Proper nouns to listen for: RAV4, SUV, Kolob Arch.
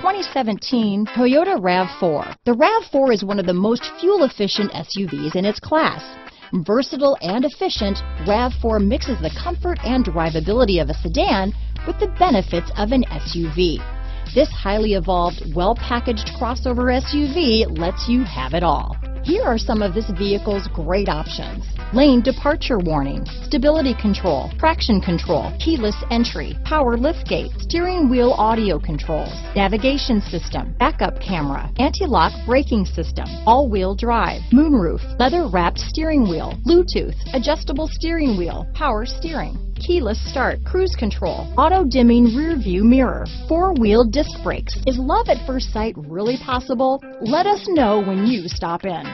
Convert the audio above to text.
2017 Toyota RAV4. The RAV4 is one of the most fuel-efficient SUVs in its class. Versatile and efficient, RAV4 mixes the comfort and drivability of a sedan with the benefits of an SUV. This highly evolved, well-packaged crossover SUV lets you have it all. Here are some of this vehicle's great options: lane departure warning, stability control, traction control, keyless entry, power liftgate, steering wheel audio controls, navigation system, backup camera, anti-lock braking system, all-wheel drive, moonroof, leather-wrapped steering wheel, Bluetooth, adjustable steering wheel, power steering, keyless start, cruise control, auto-dimming rear-view mirror, four-wheel disc brakes. Is love at first sight really possible? Let us know when you stop in.